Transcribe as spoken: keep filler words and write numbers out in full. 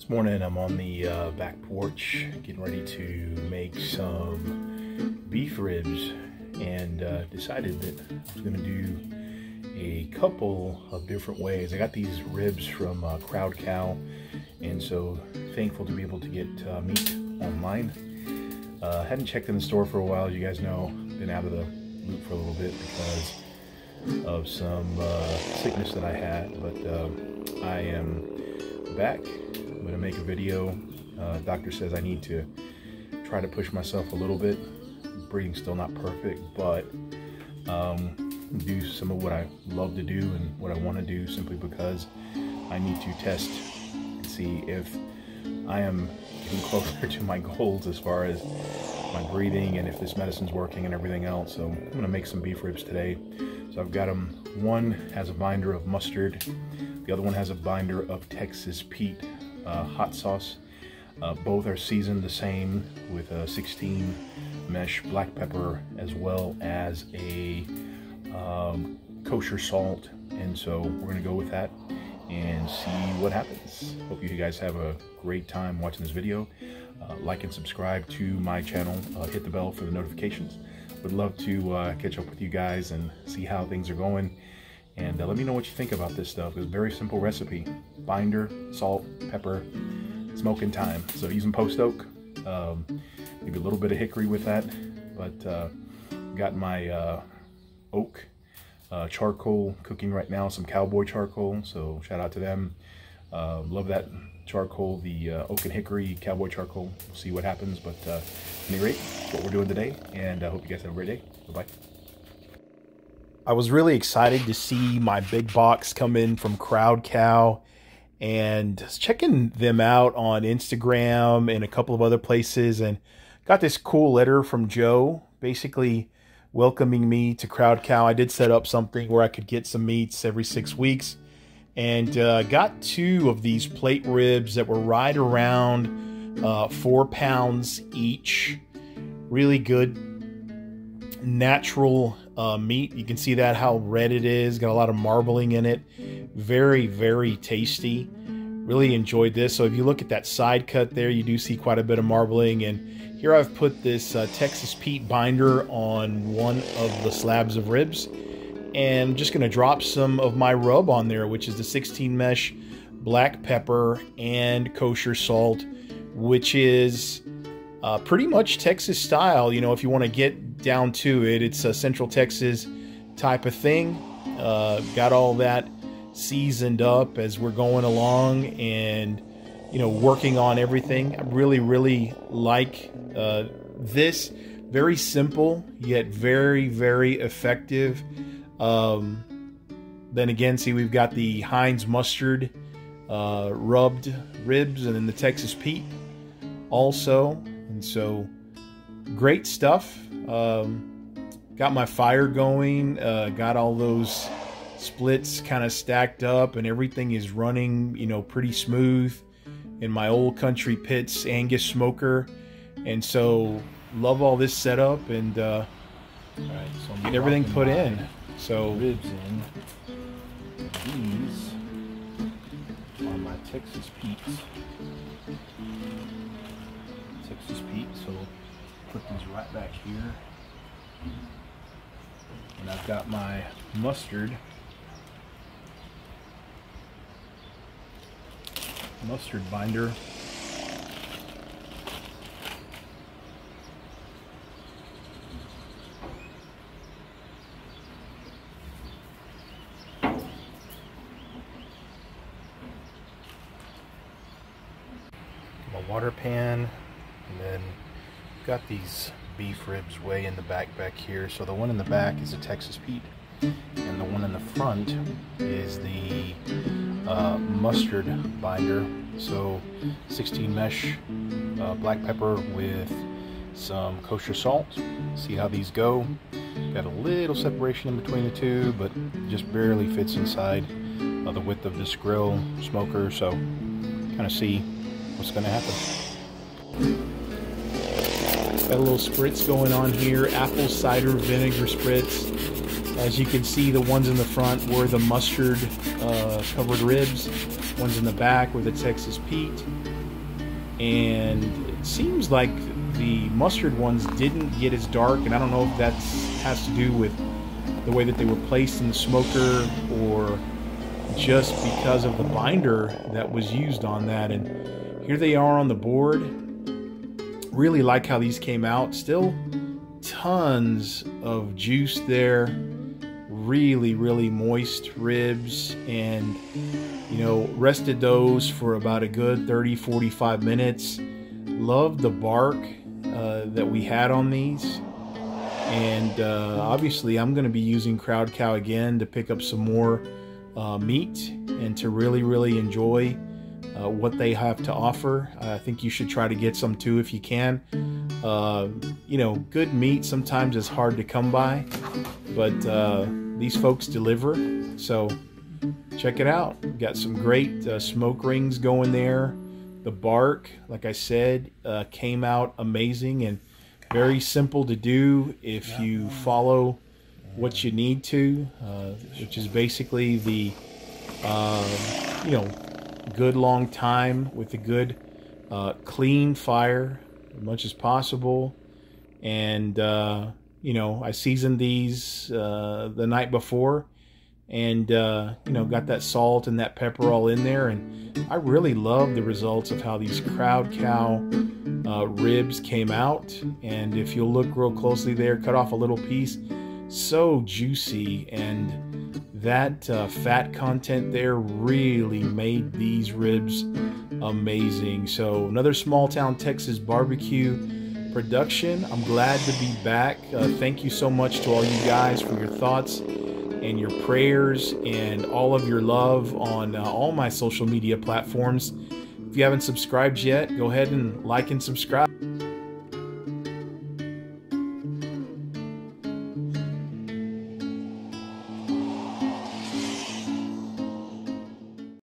This morning I'm on the uh, back porch getting ready to make some beef ribs, and uh, decided that I was going to do a couple of different ways. I got these ribs from uh, Crowd Cow, and so thankful to be able to get uh, meat online. Uh, hadn't checked in the store for a while, as you guys know. Been out of the loop for a little bit because of some uh, sickness that I had, but uh, I am back. I'm gonna make a video. Uh, doctor says I need to try to push myself a little bit. Breathing's still not perfect, but um, do some of what I love to do and what I want to do, simply because I need to test and see if I am getting closer to my goals as far as my breathing and if this medicine's working and everything else. So I'm gonna make some beef ribs today. So I've got them. One has a binder of mustard. The other one has a binder of Texas Pete. Uh, hot sauce. Uh, both are seasoned the same with a sixteen mesh black pepper, as well as a um, kosher salt, and so we're gonna go with that and see what happens. Hope you guys have a great time watching this video. Uh, like and subscribe to my channel, uh, hit the bell for the notifications. Would love to uh, catch up with you guys and see how things are going. And uh, let me know what you think about this stuff. It's a very simple recipe. Binder, salt, pepper, smoking thyme. So using Post Oak, um, maybe a little bit of hickory with that. But uh, got my uh, oak uh, charcoal cooking right now, some cowboy charcoal. So shout out to them. Uh, love that charcoal, the uh, oak and hickory cowboy charcoal. We'll see what happens. But uh, at any rate, that's what we're doing today. And I uh, hope you guys have a great day. Bye-bye. I was really excited to see my big box come in from Crowd Cow, and checking them out on Instagram and a couple of other places, and got this cool letter from Joe basically welcoming me to Crowd Cow. I did set up something where I could get some meats every six weeks and uh, got two of these plate ribs that were right around uh, four pounds each. Really good natural Uh, meat. You can see that how red it is, got a lot of marbling in it. Very, very tasty. Really enjoyed this. So if you look at that side cut there, you do see quite a bit of marbling. And here I've put this uh, Texas Pete binder on one of the slabs of ribs, and I'm just gonna drop some of my rub on there, which is the sixteen mesh black pepper and kosher salt, which is uh, pretty much Texas style. You know, if you want to get down to it, it's a Central Texas type of thing. Uh, got all that seasoned up as we're going along, and you know, working on everything. I really, really like uh, this. Very simple, yet very, very effective. Um, then again, see, we've got the Heinz mustard uh, rubbed ribs, and then the Texas Pete also, and so great stuff. Um, got my fire going, uh, got all those splits kind of stacked up, and everything is running, you know, pretty smooth in my Old Country Pits Angus smoker. And so love all this setup, and uh, all right, so I'm get everything put in. So ribs in. These are my Texas Pete's. Texas Pete, so put these right back here. And I've got my mustard. Mustard binder. My water pan, and then got these beef ribs way in the back back here. So the one in the back is a Texas Pete, and the one in the front is the uh, mustard binder. So sixteen mesh uh, black pepper with some kosher salt. See how these go. Got a little separation in between the two, but just barely fits inside uh, the width of this grill smoker. So kind of see what's going to happen. Got a little spritz going on here, apple cider vinegar spritz. As you can see, the ones in the front were the mustard uh, covered ribs. One's in the back with a Texas Pete. And it seems like the mustard ones didn't get as dark, and I don't know if that has to do with the way that they were placed in the smoker or just because of the binder that was used on that. And here they are on the board. Really like how these came out. Still tons of juice there. Really, really moist ribs, and you know, rested those for about a good thirty, forty-five minutes. Loved the bark uh, that we had on these. And uh, obviously I'm going to be using Crowd Cow again to pick up some more uh, meat and to really, really enjoy uh, what they have to offer. I think you should try to get some too if you can. Uh, you know, good meat sometimes is hard to come by, but uh, these folks deliver. So check it out. We've got some great uh, smoke rings going there. The bark, like I said, uh, came out amazing and very simple to do if you follow what you need to, uh, which is basically the, uh, you know, good long time with a good uh, clean fire as much as possible. And, uh, you know, I seasoned these uh, the night before and, uh, you know, got that salt and that pepper all in there. And I really love the results of how these Crowd Cow Uh, ribs came out. And if you'll look real closely there, cut off a little piece, so juicy, and that uh, fat content there really made these ribs amazing. So another small town Texas barbecue production. I'm glad to be back. Uh, thank you so much to all you guys for your thoughts and your prayers and all of your love on uh, all my social media platforms. If you haven't subscribed yet, go ahead and like and subscribe.